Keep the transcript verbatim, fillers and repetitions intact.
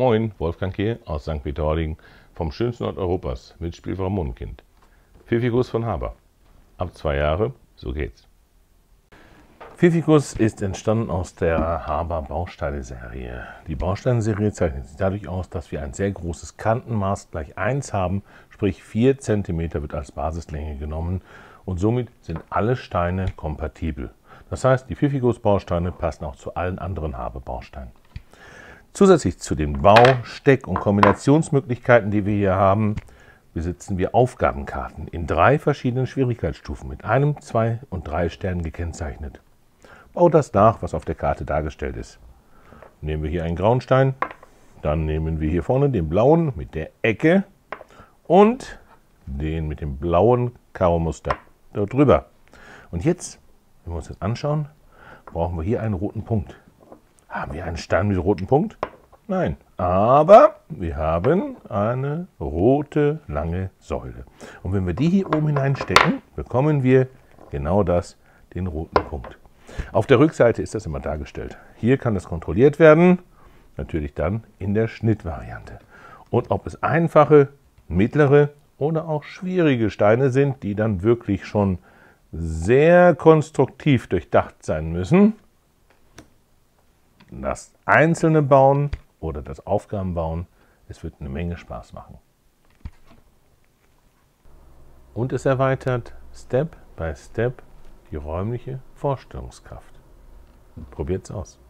Moin, Wolfgang Kehl aus Sankt Peter-Ording vom schönsten Ort Europas mit Spielwaren Mundenkind. Pfiffikus von Haber. Ab zwei Jahre, so geht's. Pfiffikus ist entstanden aus der Haber Bausteine-Serie. Die Bausteinserie zeichnet sich dadurch aus, dass wir ein sehr großes Kantenmaß gleich eins haben, sprich vier Zentimeter wird als Basislänge genommen und somit sind alle Steine kompatibel. Das heißt, die Pfiffikus-Bausteine passen auch zu allen anderen Haber-Bausteinen. Zusätzlich zu den Bau-, Steck- und Kombinationsmöglichkeiten, die wir hier haben, besitzen wir Aufgabenkarten in drei verschiedenen Schwierigkeitsstufen mit einem, zwei und drei Sternen gekennzeichnet. Bau das nach, was auf der Karte dargestellt ist. Nehmen wir hier einen grauen Stein, dann nehmen wir hier vorne den blauen mit der Ecke und den mit dem blauen Karo-Muster dort drüber. Und jetzt, wenn wir uns das anschauen, brauchen wir hier einen roten Punkt. Haben wir einen Stein mit rotem Punkt? Nein, aber wir haben eine rote, lange Säule. Und wenn wir die hier oben hineinstecken, bekommen wir genau das, den roten Punkt. Auf der Rückseite ist das immer dargestellt. Hier kann das kontrolliert werden, natürlich dann in der Schnittvariante. Und ob es einfache, mittlere oder auch schwierige Steine sind, die dann wirklich schon sehr konstruktiv durchdacht sein müssen, das einzelne Bauen oder das Aufgabenbauen, es wird eine Menge Spaß machen. Und es erweitert Step by Step die räumliche Vorstellungskraft. Probiert's aus!